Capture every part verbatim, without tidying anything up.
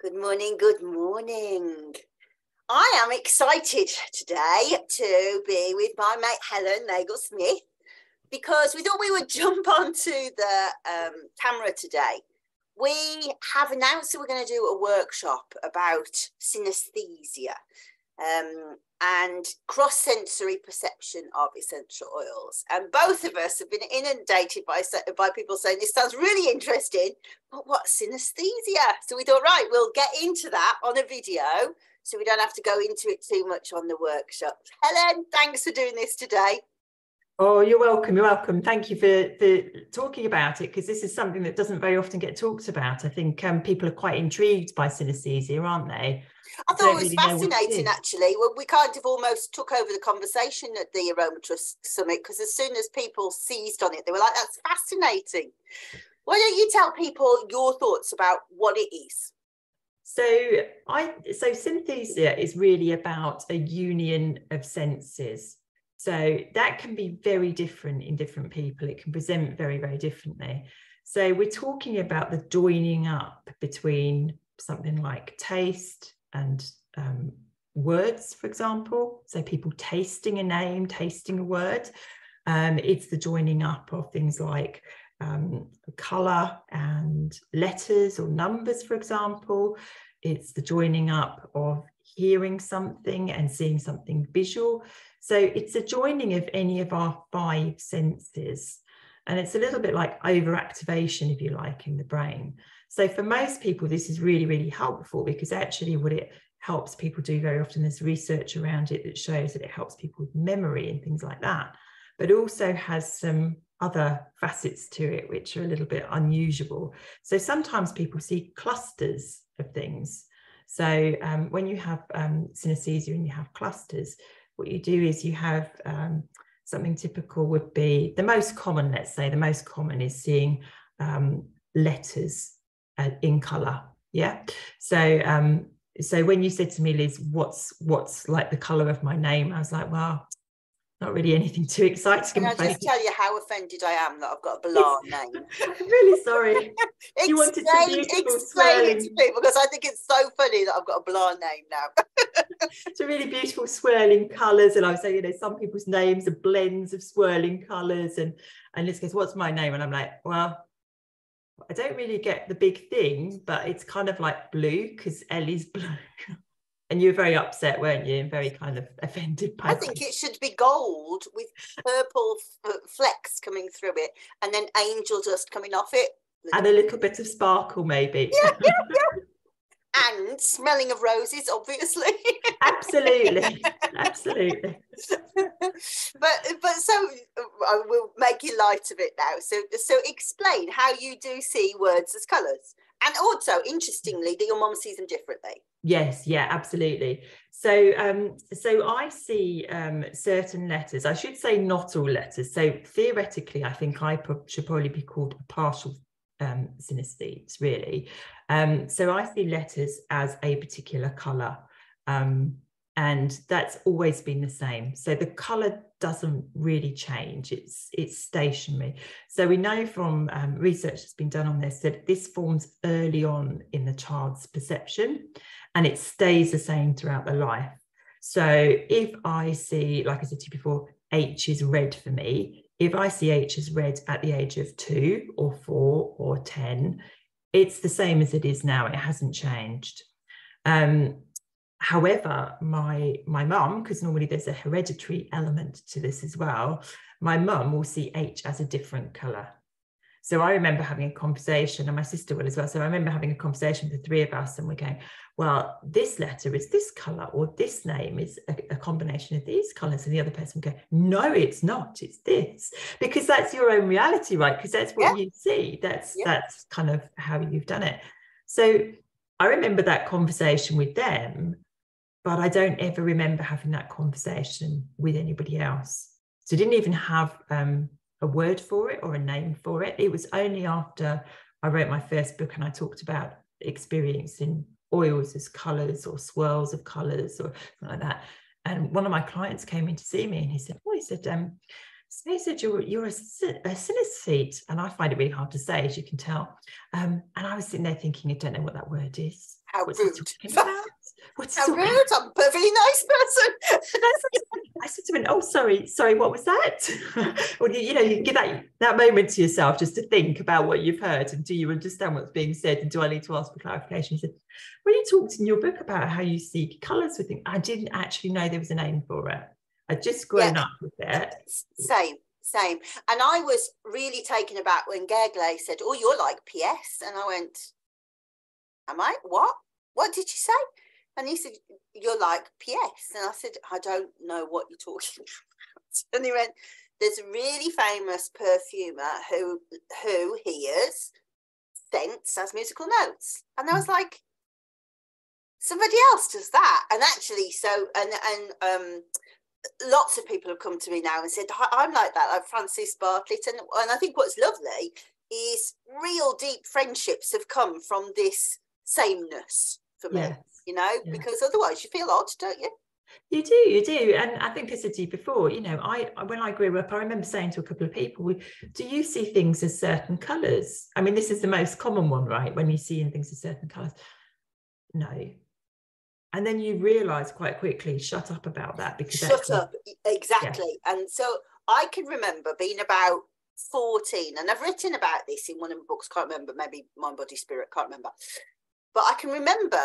Good morning, good morning. I am excited today to be with my mate Helen Nagle-Smith because we thought we would jump onto the um, camera today. We have announced that we're going to do a workshop about synesthesia um, and cross-sensory perception of essential oils. And both of us have been inundated by, by people saying, this sounds really interesting, but what's synesthesia? So we thought, right, we'll get into that on a video so we don't have to go into it too much on the workshop. Helen, thanks for doing this today. Oh, you're welcome. You're welcome. Thank you for, for talking about it, because this is something that doesn't very often get talked about. I think um, people are quite intrigued by synesthesia, aren't they? I thought it was really fascinating, it actually. Well, we kind of almost took over the conversation at the Aromatous Summit, because as soon as people seized on it, they were like, that's fascinating. Why don't you tell people your thoughts about what it is? So, I, so synesthesia is really about a union of senses. So that can be very different in different people. It can present very, very differently. So we're talking about the joining up between something like taste and um, words, for example. So people tasting a name, tasting a word. Um, it's the joining up of things like um, colour and letters or numbers, for example. It's the joining up of hearing something and seeing something visual. So it's a joining of any of our five senses. And it's a little bit like overactivation, if you like, in the brain. So for most people, this is really, really helpful, because actually what it helps people do very often, there's research around it that shows that it helps people with memory and things like that, but also has some other facets to it, which are a little bit unusual. So sometimes people see clusters of things. So um, when you have um, synesthesia and you have clusters, what you do is you have um, something typical would be the most common, let's say the most common is seeing um, letters uh, in colour. Yeah. So um, so when you said to me, Liz, what's what's like the colour of my name? I was like, well, not really anything too exciting. Can I just tell you how offended I am that I've got a bizarre name? I'm really sorry. You wanted to be beautiful. Explain it to people, because I think it's so funny that I've got a bizarre name now. It's a really beautiful swirling colours, and I was saying, you know, some people's names are blends of swirling colours, and and Liz goes, "What's my name?" And I'm like, well, I don't really get the big thing, but it's kind of like blue because Ellie's blue. And you were very upset, weren't you? And very kind of offended by I think it should be gold with purple flecks coming through it, and then angel dust coming off it. And a little bit of sparkle, maybe. Yeah, yeah, yeah. And smelling of roses, obviously. Absolutely, absolutely. but but so I will make you light of it now. So so explain how you do see words as colours. And also, interestingly, that your mum sees them differently. Yes, yeah, absolutely. So um, so I see um, certain letters. I should say not all letters. So theoretically, I think I pro- should probably be called a partial um, synesthete, really. Um, so I see letters as a particular colour. Um, and that's always been the same. So the colour doesn't really change. It's it's stationary. So we know from um, research that's been done on this that this forms early on in the child's perception, and it stays the same throughout the life. So if I see, like I said to you before, H is red for me. If I see H as red at the age of two or four or ten, it's the same as it is now. It hasn't changed. Um, However, my my mum, because normally there's a hereditary element to this as well, my mum will see H as a different colour. So I remember having a conversation, and my sister will as well. So I remember having a conversation with the three of us, and we're going, well, this letter is this colour, or this name is a, a combination of these colours. And the other person will go, no, it's not, it's this. Because that's your own reality, right? Because that's what yeah. you see. That's, yeah. that's kind of how you've done it. So I remember that conversation with them, but I don't ever remember having that conversation with anybody else. So I didn't even have um, a word for it or a name for it. It was only after I wrote my first book and I talked about experiencing oils as colours or swirls of colours or something like that. And one of my clients came in to see me and he said, oh, he said, um, so he said, you're, you're a, a synesthete. And I find it really hard to say, as you can tell. Um, and I was sitting there thinking, I don't know what that word is. How rude. What's How so rude. rude. I'm a perfectly nice person. I said to him, oh, sorry, sorry, what was that? Well, you, you know, you can give that, that moment to yourself just to think about what you've heard and do you understand what's being said and do I need to ask for clarification? He said, well, you talked in your book about how you see colours with things. I didn't actually know there was a name for it. I'd just grown yeah. up with it. Same. Same. And I was really taken aback when Gerglai said, oh, you're like P S. And I went, am I? What? What did you say? And he said, you're like P S. And I said, I don't know what you're talking about. And he went, there's a really famous perfumer who who hears scents as musical notes. And I was like, somebody else does that. And actually, so, and, and, um, lots of people have come to me now and said, I'm like that, like Francis Bartlett. And, and I think what's lovely is real deep friendships have come from this sameness for me, yes. you know, yeah. because otherwise you feel odd, don't you? You do, you do. And I think I said to you before, you know, I when I grew up, I remember saying to a couple of people, do you see things as certain colours? I mean, this is the most common one, right? When you see in things as certain colours. No. And then you realise quite quickly, shut up about that. Because Shut up, exactly. Yeah. And so I can remember being about fourteen, and I've written about this in one of my books, can't remember, maybe Mind, Body, Spirit, can't remember. But I can remember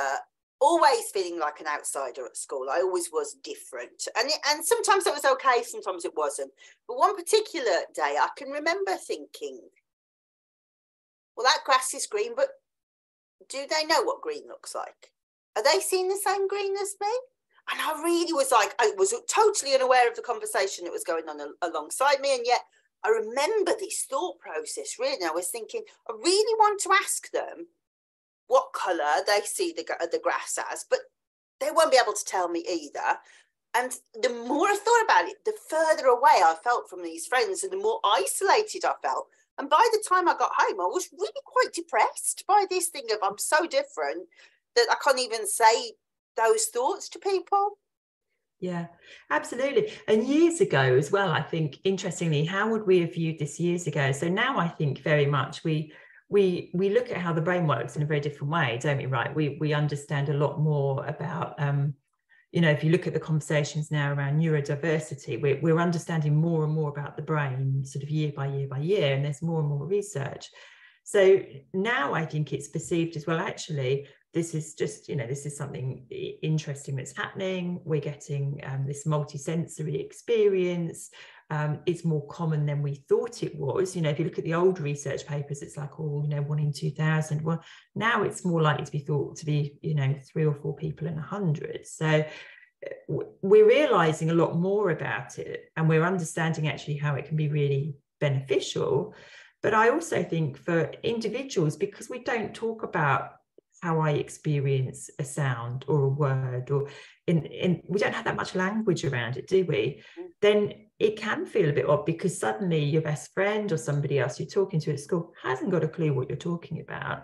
always feeling like an outsider at school. I always was different. And, it, and sometimes that was okay, sometimes it wasn't. But one particular day, I can remember thinking, well, that grass is green, but do they know what green looks like? Are they seeing the same green as me? And I really was like, I was totally unaware of the conversation that was going on a- alongside me. And yet I remember this thought process, really. And I was thinking, I really want to ask them what colour they see the, the grass as, but they won't be able to tell me either. And the more I thought about it, the further away I felt from these friends and the more isolated I felt. And by the time I got home, I was really quite depressed by this thing of I'm so different that I can't even say those thoughts to people. Yeah, absolutely. And years ago as well, I think, interestingly, how would we have viewed this years ago? So now I think very much we we we look at how the brain works in a very different way, don't we, right? We we understand a lot more about, um, you know, if you look at the conversations now around neurodiversity, we're, we're understanding more and more about the brain sort of year by year by year, and there's more and more research. So now I think it's perceived as, well, actually, this is just, you know, this is something interesting that's happening. We're getting um, this multi-sensory experience. Um, it's more common than we thought it was. You know, if you look at the old research papers, it's like, oh, you know, one in two thousand. Well, now it's more likely to be thought to be, you know, three or four people in a hundred. So we're realising a lot more about it, and we're understanding actually how it can be really beneficial. But I also think for individuals, because we don't talk about how I experience a sound or a word, or in, in we don't have that much language around it, do we? Mm. Then it can feel a bit odd, because suddenly your best friend or somebody else you're talking to at school hasn't got a clue what you're talking about.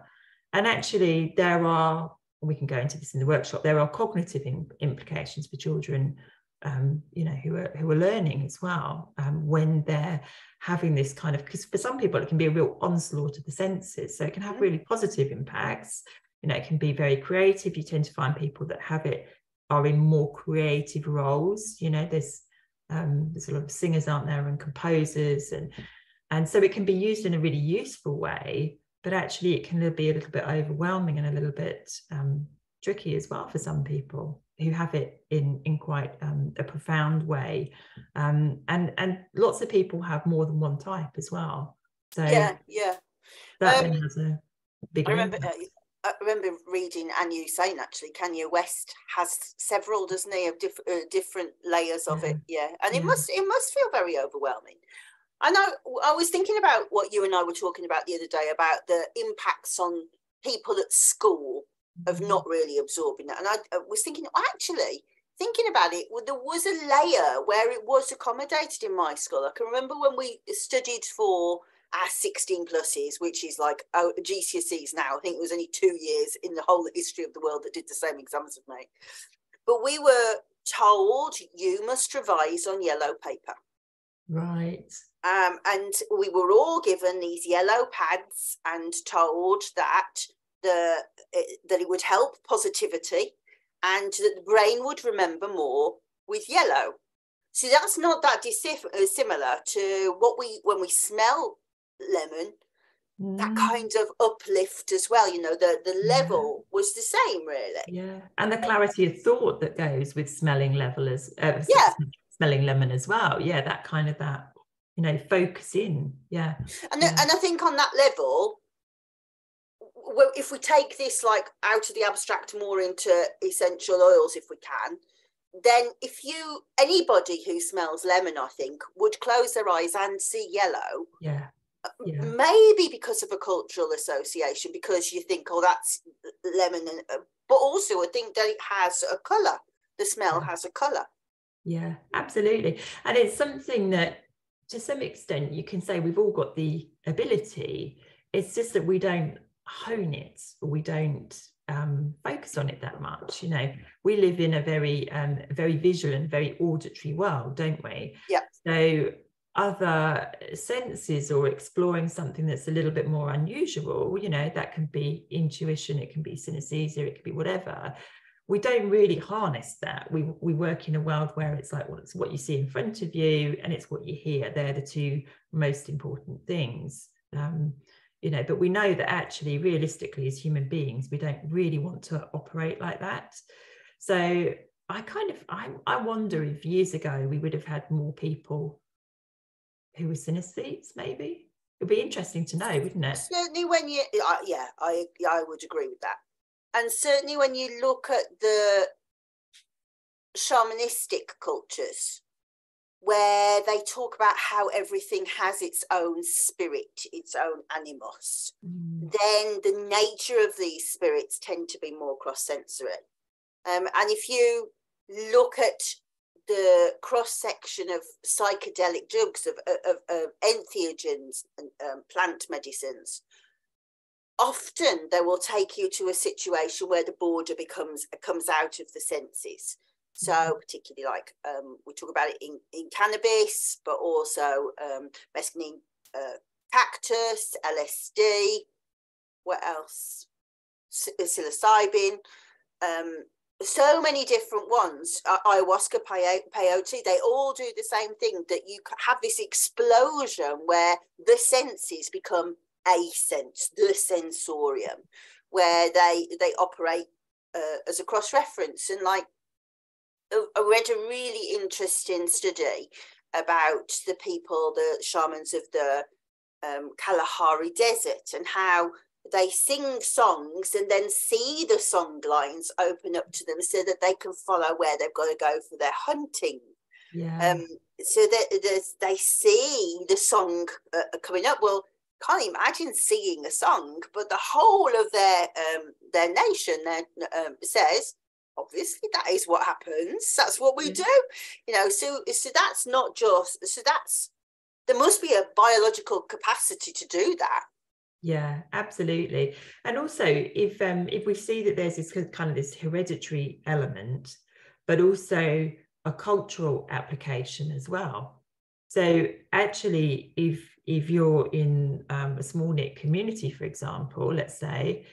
And actually there are, we can go into this in the workshop, there are cognitive in, implications for children, um, you know, who are, who are learning as well, um, when they're having this kind of, because for some people it can be a real onslaught of the senses. So it can have mm. really positive impacts. You know, it can be very creative. You tend to find people that have it are in more creative roles. You know, there's um, there's a lot of singers, aren't there, and composers, and and so it can be used in a really useful way. But actually, it can be a little bit overwhelming and a little bit um, tricky as well for some people who have it in in quite um, a profound way. Um, and and lots of people have more than one type as well. So yeah, yeah, that um, has a big. I remember. I remember reading, and you saying actually, Kanye West has several, doesn't he, of diff- uh, different layers of yeah. it. Yeah, and yeah. it must it must feel very overwhelming. I know. I was thinking about what you and I were talking about the other day about the impacts on people at school mm-hmm. of not really absorbing that. And I, I was thinking, well, actually, thinking about it, well, there was a layer where it was accommodated in my school. I can remember when we studied for our sixteen pluses, which is like oh, G C S Es now. I think it was only two years in the whole history of the world that did the same exams as me. But we were told you must revise on yellow paper. Right. Um, and we were all given these yellow pads and told that the, that it would help positivity and that the brain would remember more with yellow. See, that's not that dissimilar to what we, when we smell lemon, mm. that kind of uplift as well. You know, the, the level yeah. was the same, really. Yeah, and the clarity of thought that goes with smelling level as uh, yeah. smelling lemon as well. Yeah, that kind of that, you know, focus in. Yeah, and yeah. and I think on that level, well, if we take this like out of the abstract more into essential oils, if we can. Then if you, anybody who smells lemon, I think, would close their eyes and see yellow, yeah. yeah. maybe because of a cultural association, because you think, oh, that's lemon, and, but also I think that it has a colour, the smell yeah. has a colour. Yeah, absolutely. And it's something that, to some extent, you can say we've all got the ability, it's just that we don't hone it, or we don't Um, focus on it that much. You know, we live in a very um, very visual and very auditory world, don't we? Yeah. So other senses or exploring something that's a little bit more unusual, you know, that can be intuition, it can be synesthesia, it can be whatever. We don't really harness that. We we work in a world where it's like, well, it's what you see in front of you and it's what you hear. They're the two most important things. Um, You know, but we know that actually, realistically, as human beings, we don't really want to operate like that. So I kind of, I, I wonder if years ago we would have had more people who were synesthetes, maybe. It would be interesting to know, wouldn't it? Certainly when you, uh, yeah, I, I would agree with that. And certainly when you look at the shamanistic cultures, where they talk about how everything has its own spirit, its own animus, mm. then the nature of these spirits tend to be more cross-sensory. Um, and if you look at the cross-section of psychedelic drugs, of, of, of entheogens and um, plant medicines, often they will take you to a situation where the border becomes comes out of the senses. So particularly like um, we talk about it in, in cannabis, but also um, mescaline, uh, cactus, L S D, what else? Psilocybin, um, so many different ones. Ayahuasca, peyote, they all do the same thing, that you have this explosion where the senses become a sense, the sensorium, where they, they operate uh, as a cross-reference. And like, I read a really interesting study about the people, the shamans of the um, Kalahari Desert, and how they sing songs and then see the song lines open up to them so that they can follow where they've got to go for their hunting. Yeah. Um, so that they see the song uh, coming up. Well, can't imagine seeing a song, but the whole of their um, their nation their, um, says, obviously that is what happens, that's what we do, you know. So so that's not just, so that's, there must be a biological capacity to do that. Yeah, absolutely. And also if um if we see that there's this kind of this hereditary element, but also a cultural application as well. So actually if if you're in um, a small knit community, for example, let's say,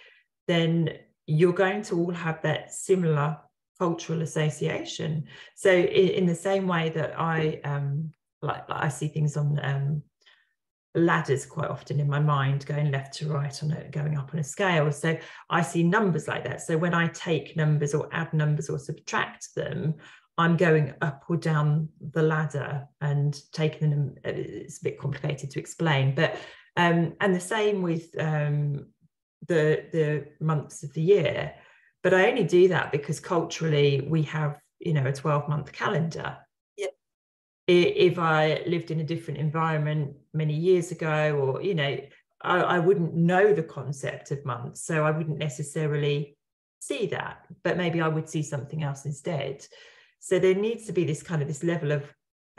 then you're going to all have that similar cultural association. So in, in the same way that I um like, like I see things on um ladders quite often in my mind, going left to right on it, going up on a scale. So I see numbers like that. So when I take numbers or add numbers or subtract them, I'm going up or down the ladder and taking them. It's a bit complicated to explain, but um and the same with um the the months of the year. But I only do that because culturally we have, you know, a twelve month calendar. Yep. If I lived in a different environment many years ago, or, you know, I, I wouldn't know the concept of months, so I wouldn't necessarily see that, but maybe I would see something else instead. So there needs to be this kind of this level of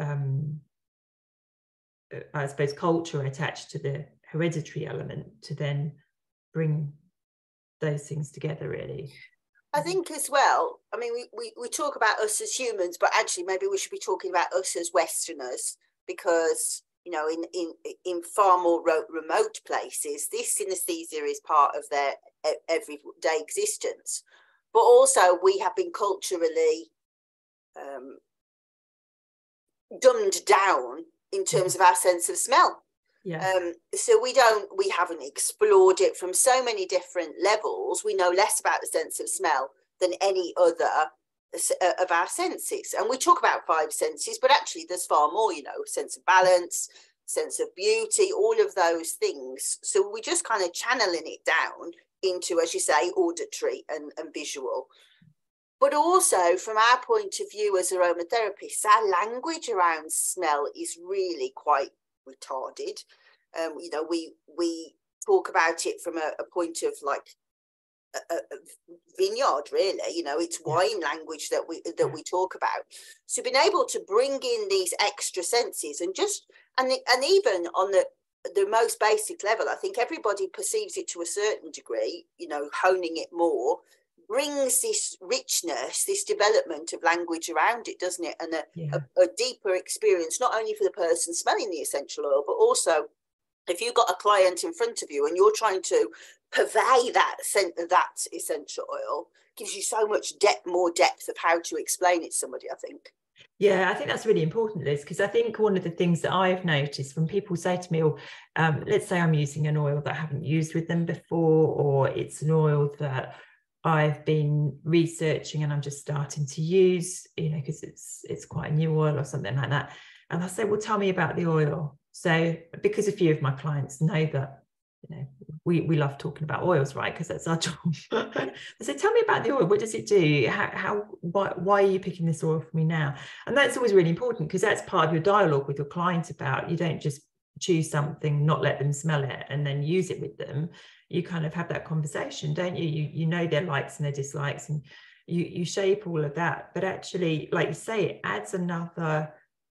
um I suppose culture attached to the hereditary element to then bring those things together, really. I think as well, I mean, we, we, we talk about us as humans, but actually maybe we should be talking about us as Westerners, because, you know, in in, in far more remote places, this synesthesia is part of their everyday existence, but also we have been culturally um, dumbed down in terms of our sense of smell. Yeah. Um, so we don't, we haven't explored it from so many different levels. We know less about the sense of smell than any other of our senses. And we talk about five senses, but actually there's far more, you know, sense of balance, sense of beauty, all of those things. So we're just kind of channeling it down into, as you say, auditory and, and visual. But also from our point of view as aromatherapists, our language around smell is really quite retarded. Um, you know, we we talk about it from a, a point of like a, a vineyard, really. You know, it's wine language that we that we talk about. So being able to bring in these extra senses and just and the, and even on the the most basic level, I think everybody perceives it to a certain degree. You know, honing it more brings this richness, this development of language around it, doesn't it? And a, yeah. a, a deeper experience, not only for the person smelling the essential oil, but also if you've got a client in front of you and you're trying to purvey that scent, that essential oil gives you so much depth, more depth of how to explain it to somebody, I think. Yeah, I think that's really important, Liz, because I think one of the things that I've noticed when people say to me, oh, um, let's say I'm using an oil that I haven't used with them before, or it's an oil that I've been researching and I'm just starting to use, you know, because it's it's quite a new oil or something like that. And I say, well, tell me about the oil. So because a few of my clients know that, you know, we, we love talking about oils, right? Because that's our job. I say, tell me about the oil. What does it do? How, how why, why are you picking this oil for me now? And that's always really important because that's part of your dialogue with your client about, you don't just choose something, not let them smell it and then use it with them. You kind of have that conversation, don't you? You you know their likes and their dislikes, and you you shape all of that. But actually, like you say, it adds another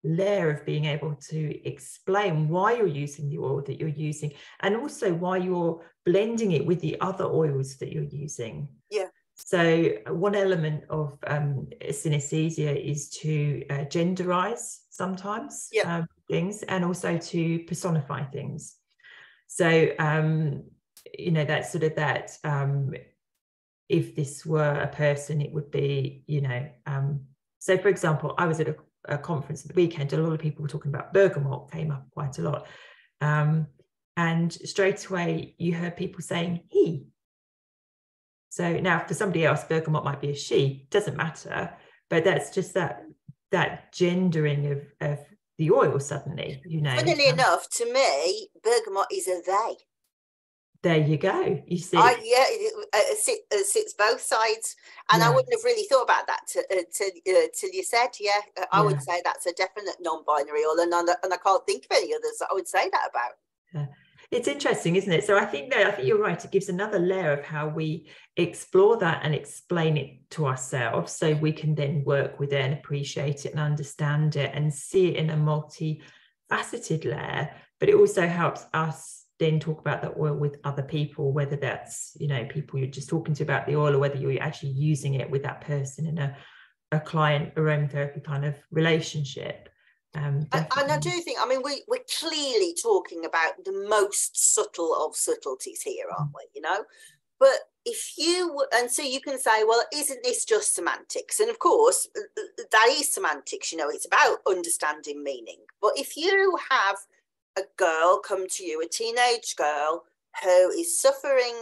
layer of being able to explain why you're using the oil that you're using, and also why you're blending it with the other oils that you're using. Yeah. So one element of um, synesthesia is to uh, genderize sometimes yeah. um, things, and also to personify things. So. Um, you know, that sort of that um if this were a person, it would be, you know, um so for example, I was at a, a conference at the weekend. A lot of people were talking about bergamot, came up quite a lot, um and straight away you heard people saying he. So now for somebody else bergamot might be a she, doesn't matter, but that's just that that gendering of, of the oil suddenly, you know. Funnily um, enough, to me bergamot is a they. There you go. You see, I, yeah, it sits, it sits both sides, and yeah. I wouldn't have really thought about that till uh, till uh, till you said, yeah. Uh, I yeah. would say that's a definite non-binary, or and and I can't think of any others that I would say that about. Yeah. It's interesting, isn't it? So I think that I think you're right. It gives another layer of how we explore that and explain it to ourselves, so we can then work with it and appreciate it and understand it and see it in a multi-faceted layer. But it also helps us then talk about the oil with other people, whether that's, you know, people you're just talking to about the oil, or whether you're actually using it with that person in a, a client aromatherapy kind of relationship. Um, and, and I do think, I mean, we, we're clearly talking about the most subtle of subtleties here, aren't we, you know? But if you, and so you can say, well, isn't this just semantics? And of course, that is semantics, you know, it's about understanding meaning. But if you have a girl come to you, a teenage girl who is suffering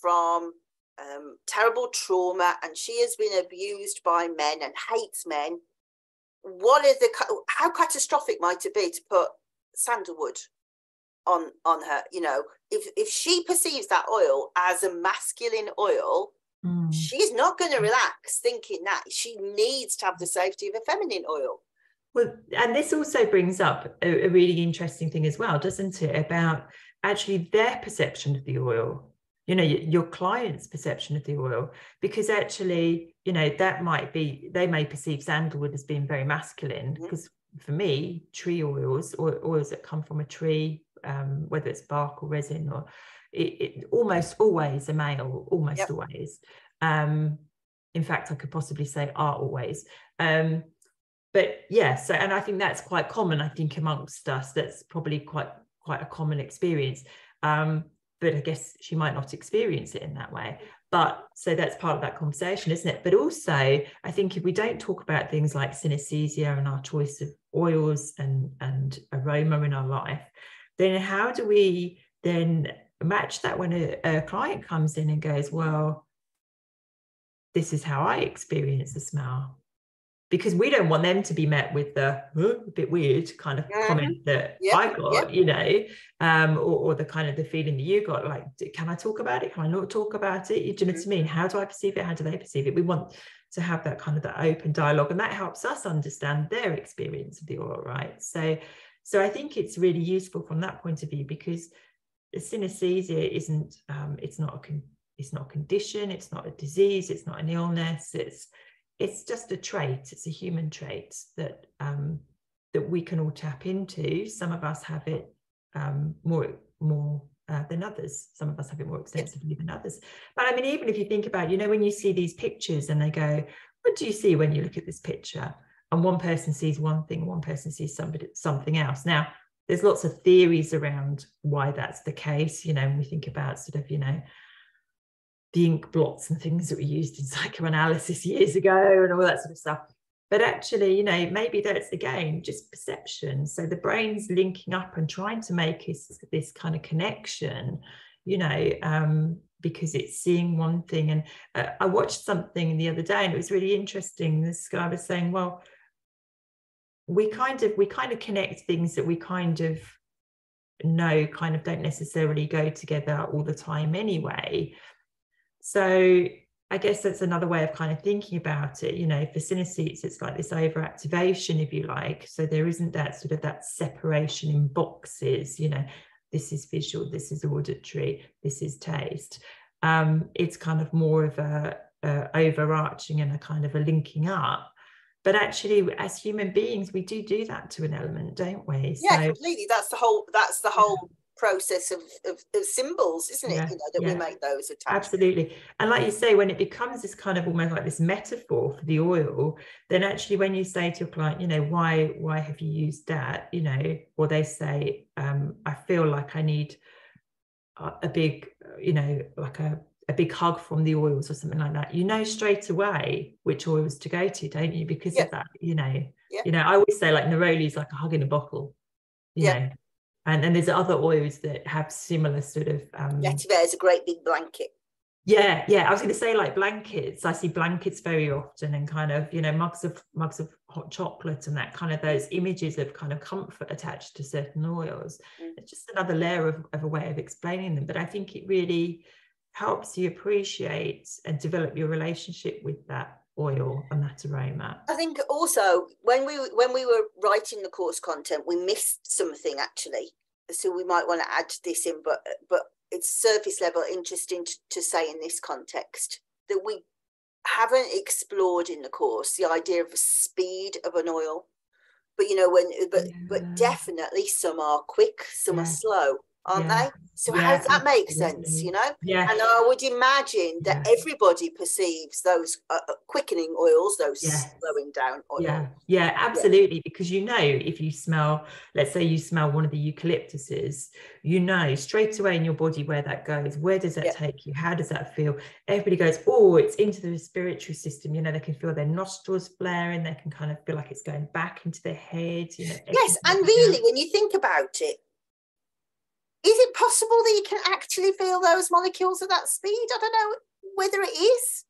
from um, terrible trauma, and she has been abused by men and hates men, what are the how catastrophic might it be to put sandalwood on on her? You know, if if she perceives that oil as a masculine oil, mm. she's not going to relax thinking that. She needs to have the safety of a feminine oil. Well, and this also brings up a, a really interesting thing as well, doesn't it, about actually their perception of the oil, you know, your, your client's perception of the oil, because actually, you know, that might be, they may perceive sandalwood as being very masculine, because mm-hmm. for me, tree oils, or oils that come from a tree, um, whether it's bark or resin, or it, it almost always a male, almost yep. always. Um, in fact, I could possibly say are always. Um, But yeah, so, and I think that's quite common, I think, amongst us. That's probably quite, quite a common experience. Um, but I guess she might not experience it in that way. But so that's part of that conversation, isn't it? But also, I think if we don't talk about things like synesthesia and our choice of oils and, and aroma in our life, then how do we then match that when a, a client comes in and goes, well, this is how I experience the smell? Because we don't want them to be met with the oh, a bit weird kind of yeah. comment that yeah. I got, yeah. you know, um, or, or the kind of the feeling that you got, like, can I talk about it? Can I not talk about it? You do you know what I mean? How do I perceive it? How do they perceive it? We want to have that kind of that open dialogue, and that helps us understand their experience of the oil, right? So, so I think it's really useful from that point of view, because synesthesia isn't, um, it's not a con it's not a condition, it's not a disease, it's not an illness, it's It's just a trait. It's a human trait that um, that we can all tap into. Some of us have it um, more more uh, than others. Some of us have it more extensively than others. But I mean, even if you think about, you know, when you see these pictures and they go, "What do you see when you look at this picture?" and one person sees one thing, one person sees somebody something else. Now, there's lots of theories around why that's the case. You know, when we think about sort of, you know, the ink blots and things that were used in psychoanalysis years ago and all that sort of stuff. But actually, you know, maybe that's, again, just perception. So the brain's linking up and trying to make this, this kind of connection, you know, um, because it's seeing one thing. And uh, I watched something the other day and it was really interesting. This guy was saying, well, we kind of, we kind of connect things that we kind of know kind of don't necessarily go together all the time anyway. So I guess that's another way of kind of thinking about it. You know, for synesthetes, it's like this overactivation, if you like. So there isn't that sort of that separation in boxes, you know, this is visual, this is auditory, this is taste. Um, it's kind of more of a, a overarching and a kind of a linking up. But actually, as human beings, we do do that to an element, don't we? Yeah, so, completely. That's the whole, that's the whole... Yeah. process of, of, of symbols, isn't it? Yeah, you know, that yeah. we make those attachments. Absolutely. And like you say, when it becomes this kind of almost like this metaphor for the oil, then actually when you say to your client, you know, why why have you used that? You know, or they say, um, I feel like I need a, a big, you know, like a, a big hug from the oils or something like that. You know straight away which oils to go to, don't you? Because yeah. of that, you know. Yeah. You know, I always say like neroli is like a hug in a bottle. You yeah. know. And then there's other oils that have similar sort of... Um, vetiver is a great big blanket. Yeah, yeah. I was going to say like blankets. I see blankets very often, and kind of, you know, mugs of mugs of hot chocolate and that kind of those images of kind of comfort attached to certain oils. Mm. It's just another layer of, of a way of explaining them. But I think it really helps you appreciate and develop your relationship with that oil and that aroma. I think also when we when we were writing the course content, we missed something actually. So we might want to add this in, but but it's surface level interesting to, to say in this context that we haven't explored in the course, the idea of the speed of an oil. But you know, when but yeah. but definitely some are quick, some yeah. are slow, aren't yeah. they? So yeah. how does that make sense, you know? Yeah. And I would imagine that yeah. everybody perceives those uh, quickening oils, those yeah. slowing down oils. Yeah, yeah, absolutely. Yeah. Because you know, if you smell, let's say you smell one of the eucalyptuses, you know straight away in your body where that goes. Where does that yeah. take you? How does that feel? Everybody goes, oh, it's into the respiratory system. You know, they can feel their nostrils flaring. They can kind of feel like it's going back into their head. You know, yes, and really, down. When you think about it, is it possible that you can actually feel those molecules at that speed? I don't know whether it is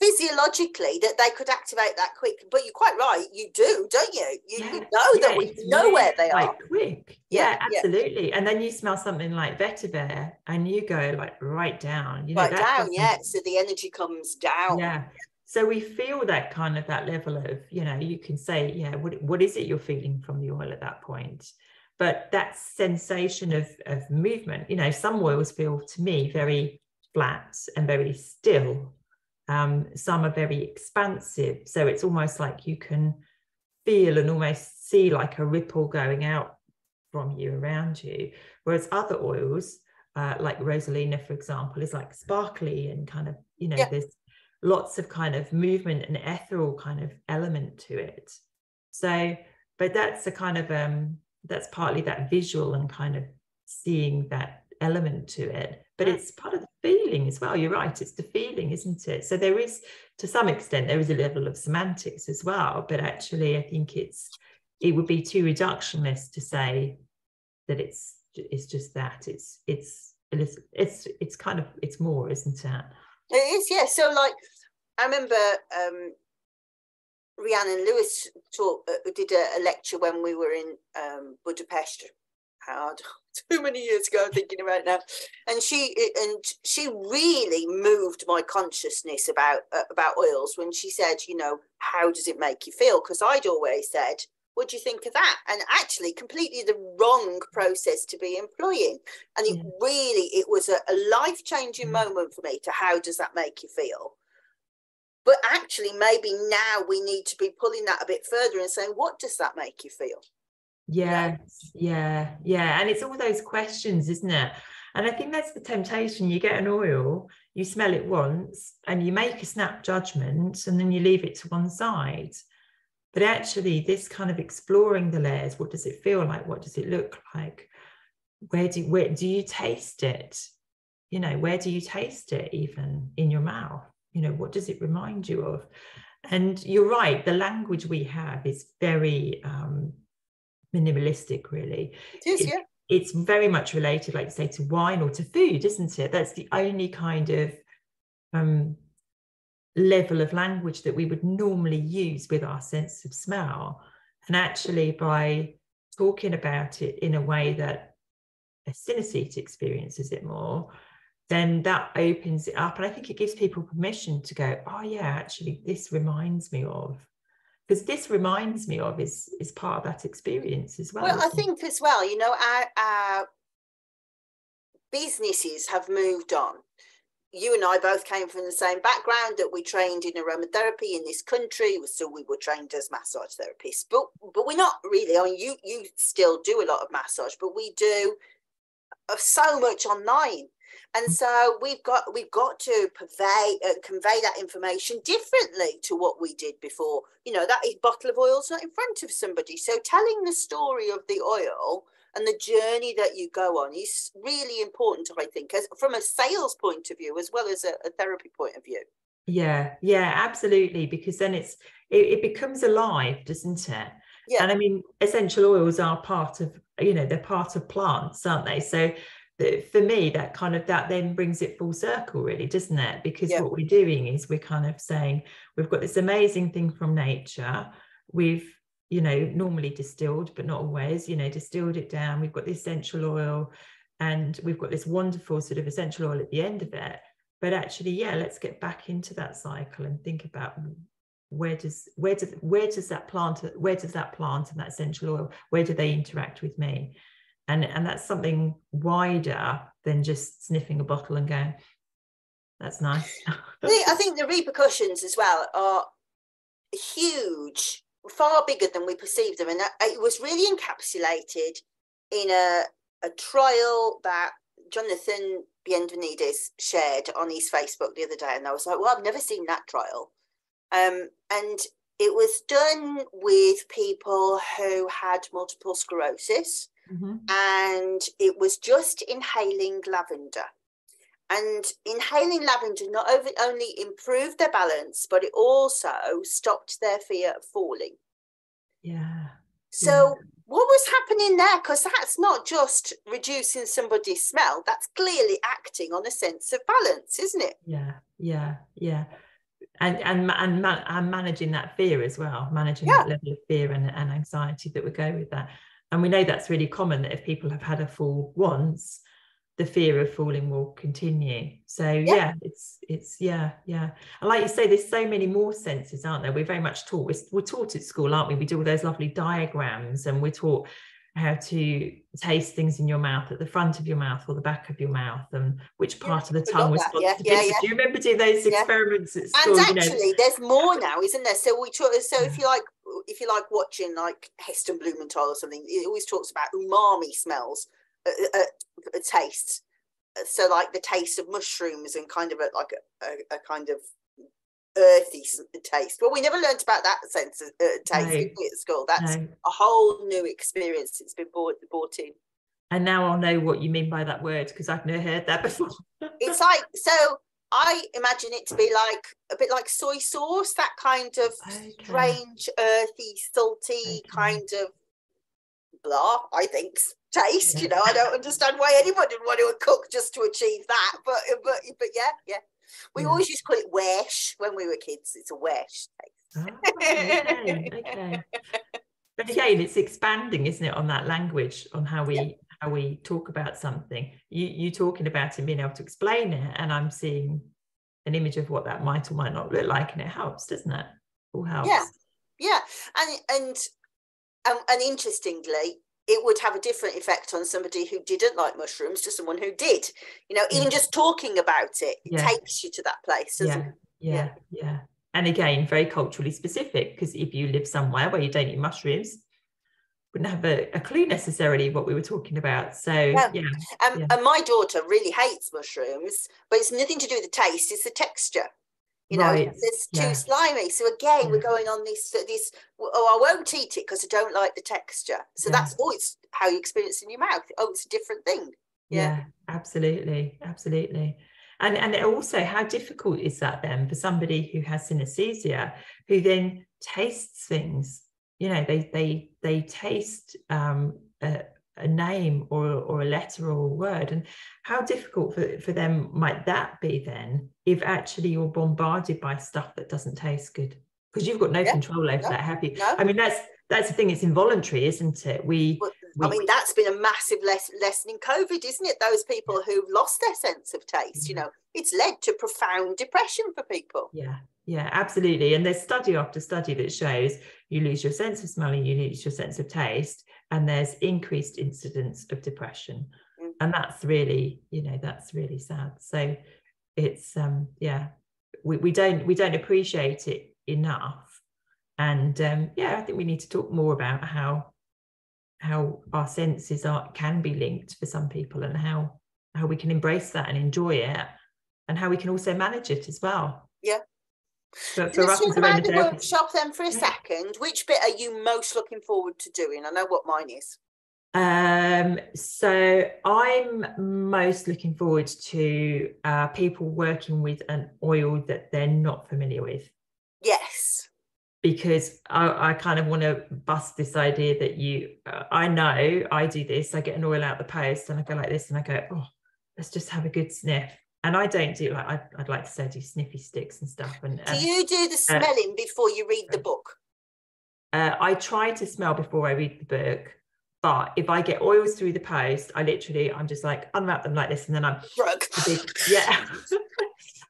physiologically that they could activate that quick, but you're quite right. You do, don't you? You, yeah, you know yeah, that we know really where they are. Quick. Yeah, yeah, absolutely. Yeah. And then you smell something like vetiver and you go like right down. You know, right down, yeah. So the energy comes down. Yeah. So we feel that kind of that level of, you know, you can say, yeah, what, what is it you're feeling from the oil at that point? But that sensation of, of movement, you know, some oils feel to me very flat and very still. Um, some are very expansive. So it's almost like you can feel and almost see like a ripple going out from you around you. Whereas other oils, uh, like Rosalina, for example, is like sparkly and kind of, you know, yeah. there's lots of kind of movement and ethereal kind of element to it. So, but that's a kind of... um. That's partly that visual and kind of seeing that element to it, but it's part of the feeling as well. You're right, it's the feeling, isn't it? So there is, to some extent, there is a level of semantics as well, but actually I think it's it would be too reductionist to say that it's it's just that. It's it's it's it's, it's kind of it's more, isn't it? It is, yeah. So like I remember um Rhiannon Lewis taught, uh, did a, a lecture when we were in um, Budapest. Hard, too many years ago. I'm thinking about it now, and she and she really moved my consciousness about uh, about oils when she said, you know, how does it make you feel? Because I'd always said, what do you think of that? And actually, completely the wrong process to be employing. And it yeah. really, it was a, a life changing mm-hmm. moment for me. To how does that make you feel? But actually, maybe now we need to be pulling that a bit further and saying, what does that make you feel? Yes, yeah, yeah. And it's all those questions, isn't it? And I think that's the temptation. You get an oil, you smell it once, and you make a snap judgment, and then you leave it to one side. But actually, this kind of exploring the layers, what does it feel like? What does it look like? Where do, where do you taste it? You know, where do you taste it even in your mouth? You know, what does it remind you of? And you're right, the language we have is very um, minimalistic, really. It is, it, yeah. It's very much related, like you say, to wine or to food, isn't it? That's the only kind of um, level of language that we would normally use with our sense of smell. And actually, by talking about it in a way that a synesthete experiences it more, then that opens it up. And I think it gives people permission to go, oh, yeah, actually, this reminds me of, because this reminds me of is, is part of that experience as well. Well, I think it? as well, you know, our, our businesses have moved on. You and I both came from the same background, that we trained in aromatherapy in this country, so we were trained as massage therapists. But but we're not really, I mean, you, you still do a lot of massage, but we do so much online. And so we've got we've got to convey uh, convey that information differently to what we did before. You know, that bottle of oil's not in front of somebody. So telling the story of the oil and the journey that you go on is really important, I think, as from a sales point of view as well as a, a therapy point of view. Yeah, yeah, absolutely. Because then it's it, it becomes alive, doesn't it? Yeah. And I mean, essential oils are part of you know they're part of plants, aren't they? So. For me, that kind of that then brings it full circle, really, doesn't it? Because yeah. what we're doing is we're kind of saying we've got this amazing thing from nature. We've, you know, normally distilled, but not always, you know, distilled it down. We've got the essential oil, and we've got this wonderful sort of essential oil at the end of it. But actually, yeah, let's get back into that cycle and think about where does where does where does that plant where does that plant and that essential oil, where do they interact with me? And and that's something wider than just sniffing a bottle and going, that's nice. I think the repercussions as well are huge, far bigger than we perceive them. And it was really encapsulated in a, a trial that Jonathan Bienvenidis shared on his Facebook the other day. And I was like, well, I've never seen that trial. Um, and it was done with people who had multiple sclerosis. Mm-hmm. And it was just inhaling lavender, and inhaling lavender not only improved their balance, but it also stopped their fear of falling. Yeah. So yeah. What was happening there? Because that's not just reducing somebody's smell, that's clearly acting on a sense of balance, isn't it? Yeah, yeah, yeah. And and and, man- and managing that fear as well, managing yeah. that level of fear and, and anxiety that would go with that. And we know that's really common, that if people have had a fall once, the fear of falling will continue. So yeah, yeah it's it's yeah yeah. And like you say, there's so many more senses, aren't there? We're very much taught we're, we're taught at school, aren't we? We do all those lovely diagrams, and we're taught how to taste things in your mouth, at the front of your mouth or the back of your mouth, and which part yeah, of the tongue was yeah, yeah, yeah. Do you remember doing those yeah. experiments at school? And actually, you know? There's more now, isn't there? So we taught, so yeah. if you like, if you like watching like Heston Blumenthal or something, it always talks about umami smells, uh, uh, uh, tastes. So like the taste of mushrooms and kind of a, like a, a, a kind of earthy taste. Well, we never learned about that sense of uh, taste no. at school. That's no. a whole new experience. It's been brought, brought in. And now I'll know what you mean by that word, because I've never heard that before. It's like, so I imagine it to be like a bit like soy sauce, that kind of okay. strange, earthy, salty okay. kind of blah, I think, taste. Yeah. You know, I don't understand why anyone would want to cook just to achieve that. But but but yeah, yeah. We yeah. always used to call it wesh when we were kids. It's a wesh taste. Oh, okay, okay. But again, it's expanding, isn't it, on that language, on how we yeah. how we talk about something. You you talking about it, being able to explain it, and I'm seeing an image of what that might or might not look like, and it helps, doesn't it? It all helps. Yeah, yeah, and and and, and interestingly, it would have a different effect on somebody who didn't like mushrooms to someone who did. You know, even just talking about it, it yeah. takes you to that place, doesn't yeah. it? Yeah, yeah, yeah. And again, very culturally specific, because if you live somewhere where you don't eat mushrooms, wouldn't have a, a clue necessarily what we were talking about. So, well, yeah, um, yeah. And my daughter really hates mushrooms, but it's nothing to do with the taste, it's the texture. You know, right. it's too yeah. slimy. So again, yeah. we're going on this, this, oh, I won't eat it because I don't like the texture. So yeah. that's, oh, it's how you experience it in your mouth. Oh, it's a different thing. Yeah, yeah, absolutely. Absolutely. And and also, how difficult is that then for somebody who has synesthesia, who then tastes things? You know, they they they taste um, a, a name or or a letter or a word, and how difficult for, for them might that be then, if actually you're bombarded by stuff that doesn't taste good, because you've got no yeah. control over no. that, have you? No. I mean, that's that's the thing. It's involuntary, isn't it? We. Well, I mean, that's been a massive les lesson in COVID, isn't it? Those people who've lost their sense of taste, you know, it's led to profound depression for people. Yeah, yeah, absolutely. And there's study after study that shows you lose your sense of smell and you lose your sense of taste, and there's increased incidence of depression. Mm. And that's really, you know, that's really sad. So it's, um, yeah, we, we don't we don't appreciate it enough. And um, yeah, I think we need to talk more about how how our senses are can be linked for some people, and how how we can embrace that and enjoy it, and how we can also manage it as well. Yeah. So let's talk about the workshop then for a yeah. second. Which bit are you most looking forward to doing? I know what mine is. Um, so I'm most looking forward to uh, people working with an oil that they're not familiar with. Yes. Because I, I kind of want to bust this idea that you, uh, I know I do this, I get an oil out the post and I go like this and I go, oh, let's just have a good sniff. And I don't do like, I, I'd like to say I do sniffy sticks and stuff. And uh, do you do the smelling uh, before you read the book? Uh, I try to smell before I read the book. But if I get oils through the post, I literally, I'm just like, unwrap them like this. And then I'm broke. Yeah.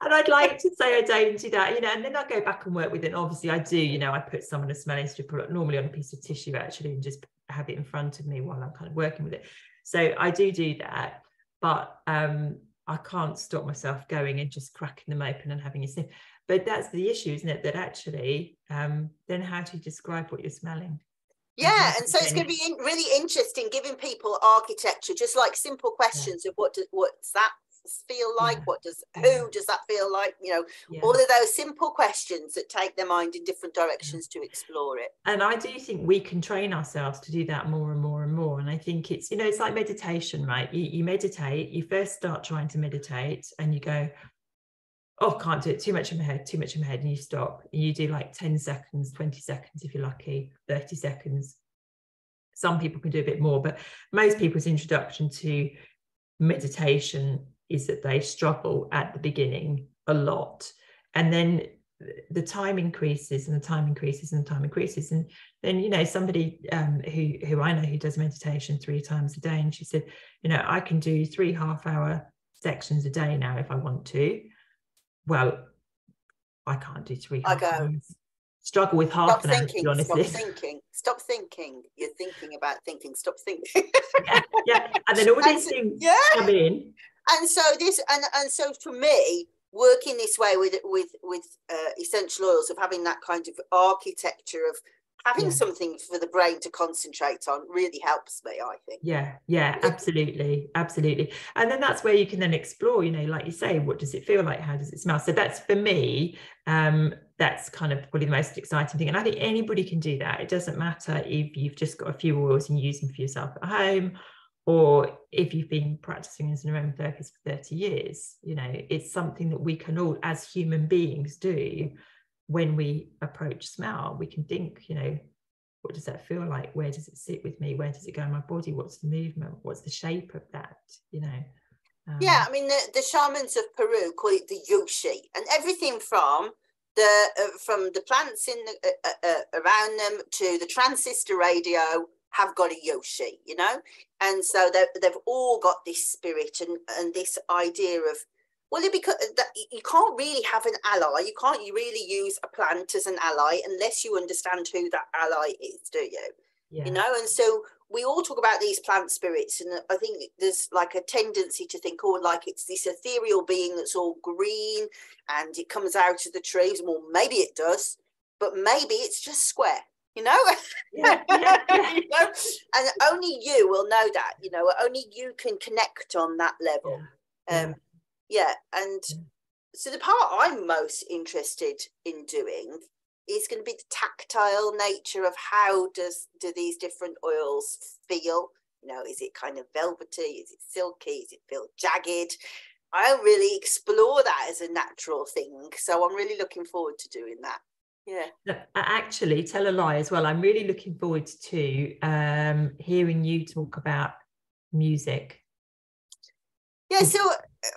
And I'd like to say I don't do that, you know, and then I go back and work with it. And obviously I do, you know, I put some on a smelling strip, or normally on a piece of tissue actually, and just have it in front of me while I'm kind of working with it. So I do do that, but um, I can't stop myself going and just cracking them open and having a sniff. But that's the issue, isn't it? That actually, um, then how do you describe what you're smelling? Yeah, and so it's going to be in, really interesting, giving people architecture, just like simple questions yeah. of what do, what's that feel like, yeah. what does yeah. who does that feel like, you know, yeah. all of those simple questions that take their mind in different directions yeah. to explore it. And I do think we can train ourselves to do that more and more and more. And I think it's, you know, it's like meditation, right? You, you meditate, you first start trying to meditate and you go, oh, can't do it, too much in my head, too much in my head, and you stop. You do like ten seconds, twenty seconds if you're lucky, thirty seconds. Some people can do a bit more, but most people's introduction to meditation is that they struggle at the beginning a lot. And then the time increases and the time increases and the time increases. And then, you know, somebody um, who, who I know who does meditation three times a day, and she said, you know, I can do three half-hour sections a day now if I want to. Well, I can't do three. I go struggle with half stop an thinking, hour. To be honest, stop thinking. Stop thinking. You're thinking about thinking. Stop thinking. yeah, yeah, and then all these and, things yeah. come in. And so this, and and so for me, working this way with with with uh, essential oils, of having that kind of architecture of having yeah. something for the brain to concentrate on, really helps me, I think. Yeah, yeah, absolutely, absolutely. And then that's where you can then explore, you know, like you say, what does it feel like? How does it smell? So that's, for me, um, that's kind of probably the most exciting thing. And I think anybody can do that. It doesn't matter if you've just got a few oils and you use them for yourself at home, or if you've been practicing as an aromatherapist for thirty years, you know, it's something that we can all, as human beings, do when we approach smell. We can think, you know, what does that feel like? Where does it sit with me? Where does it go in my body? What's the movement? What's the shape of that? You know? Um, yeah, I mean, the, the shamans of Peru call it the yoshi, and everything from the uh, from the plants in the, uh, uh, around them to the transistor radio have got a yoshi, you know, and so they've all got this spirit and and this idea of, well, it because that you can't really have an ally, you can't really use a plant as an ally unless you understand who that ally is, do you? Yeah. You know, and so we all talk about these plant spirits, and I think there's like a tendency to think, oh, like it's this ethereal being that's all green and it comes out of the trees. Well, maybe it does, but maybe it's just square, you know? Yeah, yeah, yeah. You know? And only you will know that, you know, only you can connect on that level. Yeah. Um, yeah. And yeah. So the part I'm most interested in doing is going to be the tactile nature of how does do these different oils feel. You know, is it kind of velvety? Is it silky? Is it feel jagged? I don't really explore that as a natural thing, so I'm really looking forward to doing that. Yeah. Look, actually, tell a lie as well. I'm really looking forward to um, hearing you talk about music. Yeah, so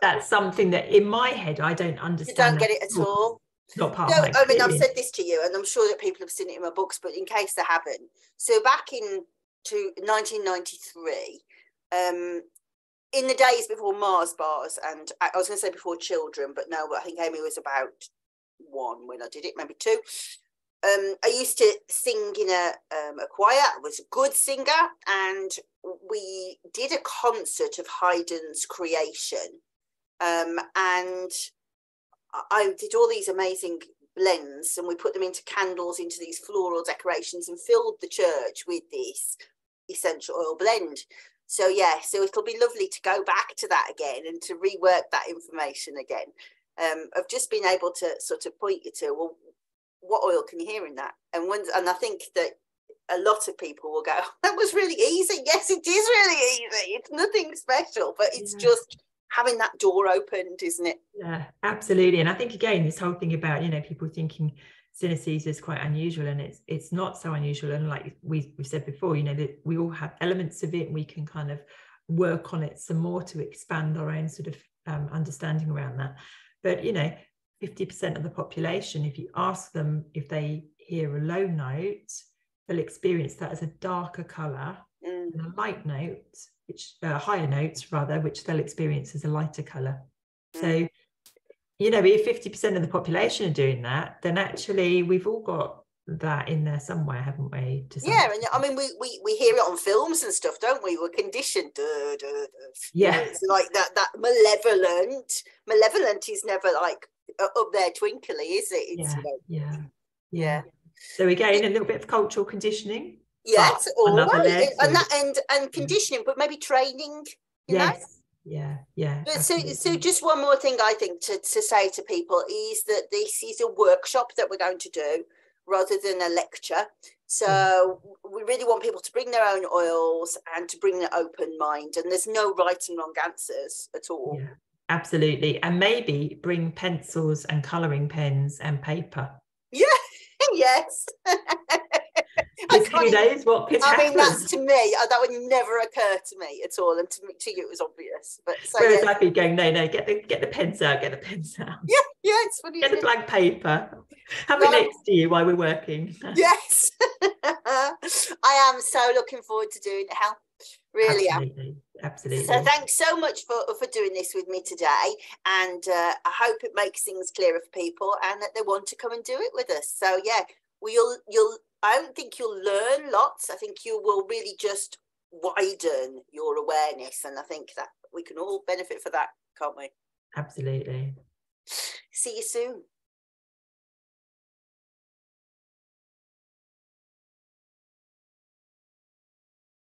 that's something that in my head I don't understand. You don't get it at all. No, I mean, I've said this to you, and I'm sure that people have seen it in my books, but in case they haven't, so back in to nineteen ninety-three, um, in the days before Mars bars, and I was going to say before children, but no, I think Amy was about one when I did it, maybe two. Um, I used to sing in a, um, a choir. I was a good singer, and we did a concert of Haydn's Creation, um, and I did all these amazing blends, and we put them into candles, into these floral decorations, and filled the church with this essential oil blend. So yeah, so it'll be lovely to go back to that again and to rework that information again, um, of just being able to sort of point you to, well, what oil can you hear in that? And when, and I think that a lot of people will go, that was really easy. Yes, it is really easy. It's nothing special, but it's yeah. just having that door opened, isn't it? Yeah, absolutely. And I think, again, this whole thing about, you know, people thinking synesthesia is quite unusual, and it's it's not so unusual. And like we, we said before, you know, that we all have elements of it, and we can kind of work on it some more to expand our own sort of um, understanding around that. But, you know, fifty percent of the population, if you ask them if they hear a low note, they'll experience that as a darker colour, mm. and a light note, which uh, higher notes rather, which they'll experience as a lighter colour. So, you know, if fifty percent of the population are doing that, then actually we've all got that in there somewhere, haven't we? To some yeah, and I mean, we, we we hear it on films and stuff, don't we? We're conditioned. Duh, duh, duh. Yeah. It's like that, that malevolent. Malevolent is never like up there twinkly, is it? It's yeah, like, yeah, yeah. So again, a little bit of cultural conditioning. Yes, all right, and that and and conditioning, but maybe training. You yes, know? yeah, yeah. But so, so just one more thing I think to, to say to people is that this is a workshop that we're going to do rather than a lecture. So we really want people to bring their own oils and to bring an open mind, and there's no right and wrong answers at all. Yeah, absolutely, and maybe bring pencils and colouring pens and paper. Yeah. Yes. Because who knows what could I happen. Mean, that's to me, that would never occur to me at all, and to, to you it was obvious. But so, whereas yeah. I'd be going, no, no, get the get the pens out, get the pens out. Yeah, yeah, it's funny. Get the blank paper. Have well, it next to you while we're working. Yes, I am so looking forward to doing it, Hel. Really absolutely. am. Absolutely. So thanks so much for for doing this with me today, and uh, I hope it makes things clearer for people and that they want to come and do it with us. So yeah, well, you'll you'll. I don't think you'll learn lots. I think you will really just widen your awareness, and I think that we can all benefit for that, can't we? Absolutely. See you soon.